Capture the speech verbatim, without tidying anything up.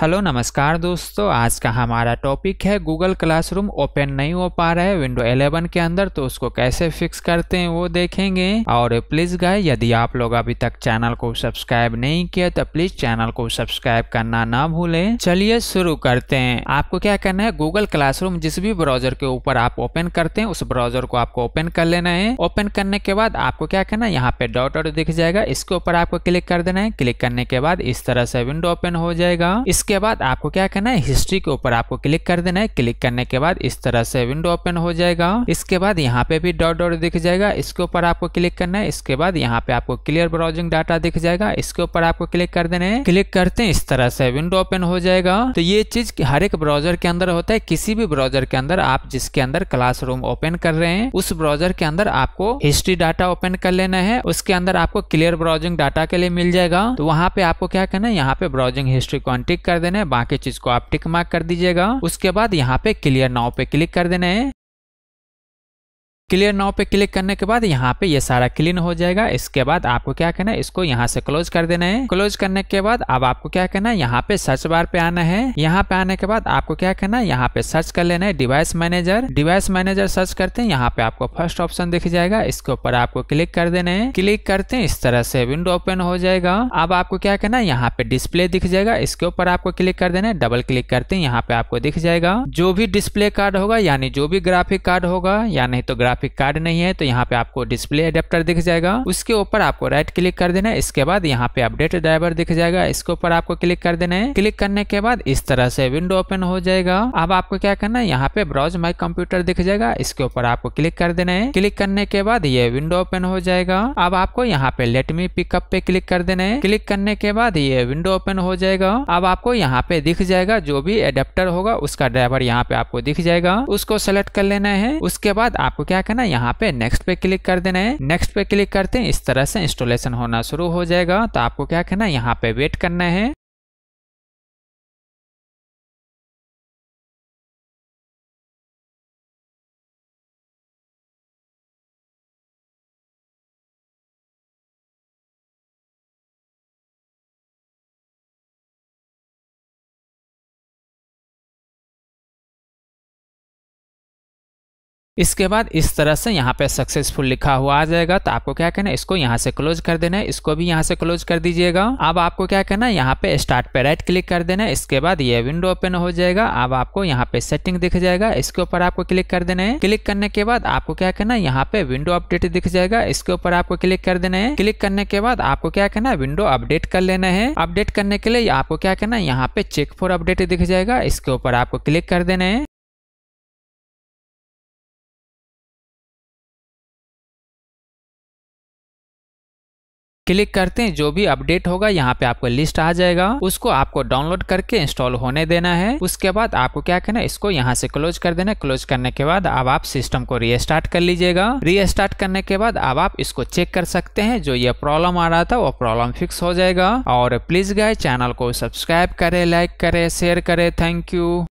Hello नमस्कार दोस्तों, आज का हमारा टॉपिक है गूगल क्लासरूम ओपन नहीं हो पा रहा है विंडो इलेवन के अंदर, तो उसको कैसे फिक्स करते हैं वो देखेंगे। और प्लीज़ गाइस, यदि आप लोग अभी तक चैनल को सब्सक्राइब नहीं किया तो प्लीज़ चैनल को सब्सक्राइब करना ना भूलें। चलिए शुरू करते हैं। आपको क्या करना है, गूगल क्लासरूम जिस भी ब्राउजर के ऊपर आप ओपन करते हैं उस ब्राउजर को आपको ओपन कर लेना है। ओपन करने के बाद आपको क्या करना है, यहाँ पे डॉट डॉट दिख जाएगा, इसके ऊपर आपको क्लिक कर देना है। क्लिक करने के बाद इस तरह से विंडो ओपन हो जाएगा। इसके बाद आपको क्या करना है, हिस्ट्री के ऊपर आपको क्लिक कर देना है। क्लिक करने के बाद इस तरह से विंडो ओपन हो जाएगा। इसके बाद यहाँ पे भी डॉट डॉट दिख जाएगा, इसके ऊपर आपको क्लिक करना है। इसके बाद यहाँ पे आपको क्लियर ब्राउजिंग डाटा दिख जाएगा, इसके ऊपर आपको क्लिक कर देना है। क्लिक करते हैं, इस तरह से विंडो ओपन हो जाएगा। तो ये चीज हर एक ब्राउजर के अंदर होता है। किसी भी ब्राउजर के अंदर आप जिसके अंदर क्लासरूम ओपन कर रहे हैं उस ब्राउजर के अंदर आपको हिस्ट्री डाटा ओपन कर लेना है। उसके अंदर आपको क्लियर ब्राउजिंग डाटा के लिए मिल जाएगा। तो वहाँ पे आपको क्या करना है, यहाँ पे ब्राउजिंग हिस्ट्री को अनटिक कर देना है, बाकी चीज को आप टिक मार्क कर दीजिएगा। उसके बाद यहाँ पे क्लियर नाउ पे क्लिक कर देना है। क्लियर नाउ पे क्लिक करने के बाद यहाँ पे ये सारा क्लीन हो जाएगा। इसके बाद आपको क्या करना है, इसको यहाँ से क्लोज कर देना है। क्लोज करने के बाद अब आपको क्या करना है, यहाँ पे सर्च बार पे आना है। यहाँ पे आने के बाद आपको क्या करना है, यहाँ पे सर्च कर लेना है device manager. Device manager search करते हैं, यहाँ पे आपको फर्स्ट ऑप्शन दिख जाएगा, इसके ऊपर आपको क्लिक कर देना है। क्लिक करते हैं, इस तरह से विंडो ओपन हो जाएगा। अब आपको क्या करना है, यहाँ पे डिस्प्ले दिख जाएगा, इसके ऊपर आपको क्लिक कर देना है। डबल क्लिक करते हैं, यहाँ पे आपको दिख जाएगा जो भी डिस्प्ले कार्ड होगा, यानी जो भी ग्राफिक कार्ड होगा, या नहीं तो कार्ड नहीं है तो यहाँ पे आपको डिस्प्ले एडेप्टर दिख जाएगा। उसके ऊपर आपको राइट क्लिक कर देना है। इसके बाद यहाँ पे अपडेट ड्राइवर दिख जाएगा, इसके ऊपर आपको क्लिक कर देना है। क्लिक करने के बाद इस तरह से विंडो ओपन हो जाएगा। अब आपको क्या करना है, यहाँ पे ब्राउज माय कंप्यूटर दिख जाएगा, इसके ऊपर आपको क्लिक कर देना है। क्लिक करने के बाद ये विंडो ओपन हो जाएगा। अब आपको यहाँ पे लेट मी पिकअप पे क्लिक कर देना है। क्लिक करने के बाद ये विंडो ओपन हो जाएगा। अब आपको यहाँ पे दिख जाएगा जो भी एडेप्टर होगा उसका ड्राइवर यहाँ पे आपको दिख जाएगा, उसको सेलेक्ट कर लेना है। उसके बाद आपको क्या करना है, यहाँ पे नेक्स्ट पे क्लिक कर देना है। नेक्स्ट पे क्लिक करते हैं, इस तरह से इंस्टॉलेशन होना शुरू हो जाएगा। तो आपको क्या करना है, यहाँ पे वेट करना है। इसके बाद इस तरह से यहाँ पे सक्सेसफुल लिखा हुआ आ जाएगा। तो आपको क्या करना है, इसको यहाँ से क्लोज कर देना है, इसको भी यहाँ से क्लोज कर दीजिएगा। अब आपको क्या करना है, यहाँ पे स्टार्ट पे राइट क्लिक कर देना है। इसके बाद ये विंडो ओपन हो जाएगा। अब आपको यहाँ पे सेटिंग दिख जाएगा, इसके ऊपर आपको क्लिक कर देना है। क्लिक करने के बाद आपको क्या करना है, यहाँ पे विंडो अपडेट दिख जाएगा, इसके ऊपर आपको क्लिक कर देना है। क्लिक करने के बाद आपको क्या करना है, विंडो अपडेट कर लेना है। अपडेट करने के लिए आपको क्या करना है, यहाँ पे चेक फॉर अपडेट दिख जाएगा, इसके ऊपर आपको क्लिक कर देना है। क्लिक करते हैं, जो भी अपडेट होगा यहाँ पे आपको लिस्ट आ जाएगा, उसको आपको डाउनलोड करके इंस्टॉल होने देना है। उसके बाद आपको क्या करना है, इसको यहाँ से क्लोज कर देना है। क्लोज करने के बाद अब आप सिस्टम को रीस्टार्ट कर लीजिएगा। रीस्टार्ट करने के बाद अब आप इसको चेक कर सकते हैं, जो ये प्रॉब्लम आ रहा था वो प्रॉब्लम फिक्स हो जाएगा। और प्लीज गाइस, चैनल को सब्सक्राइब करें, लाइक करें, शेयर करें। Thank you.